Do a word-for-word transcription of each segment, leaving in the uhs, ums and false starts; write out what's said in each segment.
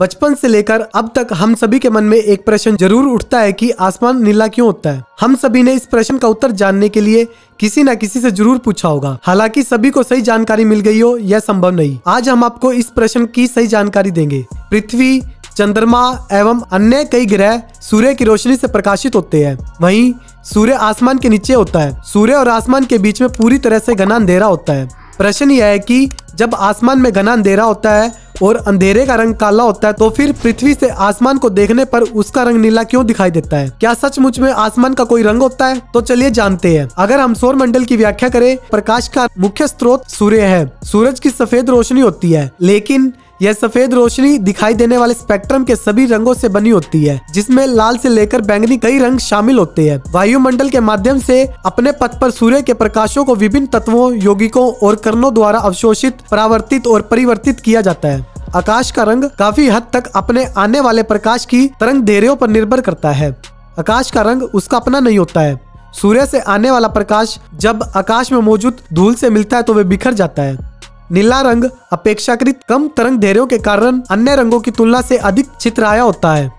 बचपन से लेकर अब तक हम सभी के मन में एक प्रश्न जरूर उठता है कि आसमान नीला क्यों होता है। हम सभी ने इस प्रश्न का उत्तर जानने के लिए किसी न किसी से जरूर पूछा होगा। हालांकि सभी को सही जानकारी मिल गई हो यह संभव नहीं। आज हम आपको इस प्रश्न की सही जानकारी देंगे। पृथ्वी, चंद्रमा एवं अन्य कई ग्रह सूर्य की रोशनी से प्रकाशित होते हैं। वहीं सूर्य आसमान के नीचे होता है। सूर्य और आसमान के बीच में पूरी तरह से घना अंधेरा होता है। प्रश्न यह है कि जब आसमान में घना अंधेरा होता है और अंधेरे का रंग काला होता है तो फिर पृथ्वी से आसमान को देखने पर उसका रंग नीला क्यों दिखाई देता है? क्या सचमुच में आसमान का कोई रंग होता है? तो चलिए जानते हैं। अगर हम सौर मंडल की व्याख्या करें, प्रकाश का मुख्य स्रोत सूर्य है। सूरज की सफेद रोशनी होती है, लेकिन यह सफेद रोशनी दिखाई देने वाले स्पेक्ट्रम के सभी रंगों से बनी होती है, जिसमें लाल से लेकर बैंगनी कई रंग शामिल होते हैं। वायुमंडल के माध्यम से अपने पथ पर सूर्य के प्रकाशों को विभिन्न तत्वों, यौगिकों और कणों द्वारा अवशोषित, परावर्तित और परिवर्तित किया जाता है। आकाश का रंग काफी हद तक अपने आने वाले प्रकाश की तरंगदैर्ध्यों पर निर्भर करता है। आकाश का रंग उसका अपना नहीं होता है। सूर्य से आने वाला प्रकाश जब आकाश में मौजूद धूल से मिलता है तो वह बिखर जाता है। नीला रंग अपेक्षाकृत कम तरंगदैर्ध्यों के कारण अन्य रंगों की तुलना से अधिक चितराया होता है,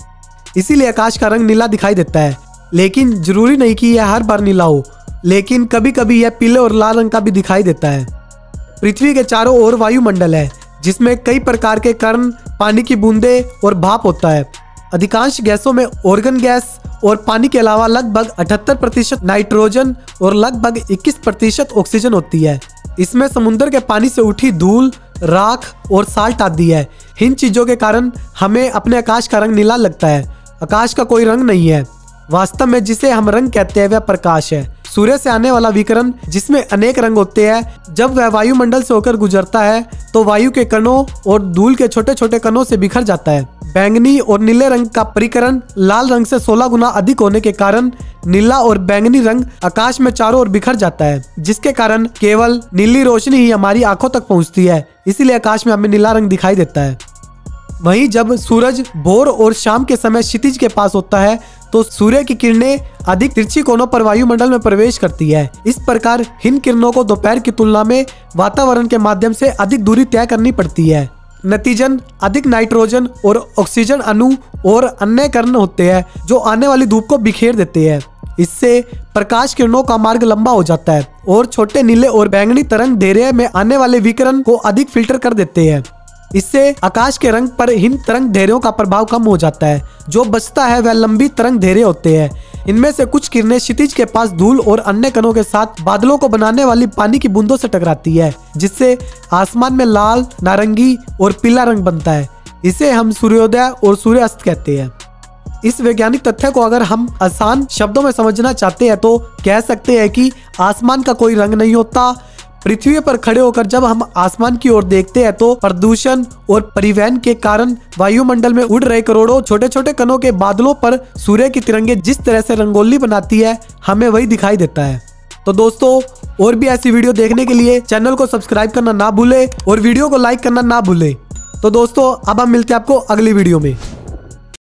इसीलिए आकाश का रंग नीला दिखाई देता है। लेकिन जरूरी नहीं कि यह हर बार नीला हो, लेकिन कभी कभी यह पीले और लाल रंग का भी दिखाई देता है। पृथ्वी के चारों ओर वायुमंडल है, जिसमें कई प्रकार के कण, पानी की बूंदें और भाप होता है। अधिकांश गैसों में ऑर्गन गैस और पानी के अलावा लगभग अठहत्तर प्रतिशत नाइट्रोजन और लगभग इक्कीस प्रतिशत ऑक्सीजन होती है। इसमें समुद्र के पानी से उठी धूल, राख और साल्ट आदि है। इन चीजों के कारण हमें अपने आकाश का रंग नीला लगता है। आकाश का कोई रंग नहीं है। वास्तव में जिसे हम रंग कहते हैं वह प्रकाश है। सूर्य से आने वाला विकिरण, जिसमें अनेक रंग होते हैं, जब वह वायुमंडल से होकर गुजरता है तो वायु के कणों और धूल के छोटे छोटे कणों से बिखर जाता है। बैंगनी और नीले रंग का परिकरण लाल रंग से सोलह गुना अधिक होने के कारण नीला और बैंगनी रंग आकाश में चारों ओर बिखर जाता है, जिसके कारण केवल नीली रोशनी ही हमारी आंखों तक पहुंचती है, इसीलिए आकाश में हमें नीला रंग दिखाई देता है। वहीं जब सूरज भोर और शाम के समय क्षितिज के पास होता है तो सूर्य की किरणें अधिक तिरछी कोणों पर वायुमंडल में प्रवेश करती है। इस प्रकार इन किरणों को दोपहर की तुलना में वातावरण के माध्यम से अधिक दूरी तय करनी पड़ती है। नतीजन अधिक नाइट्रोजन और ऑक्सीजन अणु और अन्य कण होते हैं जो आने वाली धूप को बिखेर देते हैं। इससे प्रकाश किरणों का मार्ग लंबा हो जाता है और छोटे नीले और बैंगनी तरंगदैर्ध्य में आने वाले विकिरण को अधिक फिल्टर कर देते हैं। इससे आकाश के रंग पर इन तरंगदैर्ध्यों का प्रभाव कम हो जाता है। जो बचता है वह लंबी तरंगदैर्ध्य होते हैं। इनमें से कुछ किरणें क्षितिज के पास धूल और अन्य कणों के साथ बादलों को बनाने वाली पानी की बूंदों से टकराती है, जिससे आसमान में लाल, नारंगी और पीला रंग बनता है। इसे हम सूर्योदय और सूर्यास्त कहते हैं। इस वैज्ञानिक तथ्य को अगर हम आसान शब्दों में समझना चाहते हैं तो कह सकते हैं कि आसमान का कोई रंग नहीं होता। पृथ्वी पर खड़े होकर जब हम आसमान की ओर देखते हैं तो प्रदूषण और परिवहन के कारण वायुमंडल में उड़ रहे करोड़ों छोटे छोटे कणों के बादलों पर सूर्य की तिरंगे जिस तरह से रंगोली बनाती है हमें वही दिखाई देता है। तो दोस्तों, और भी ऐसी वीडियो देखने के लिए चैनल को सब्सक्राइब करना ना भूले और वीडियो को लाइक करना ना भूले। तो दोस्तों, अब हम मिलते हैं आपको अगली वीडियो में।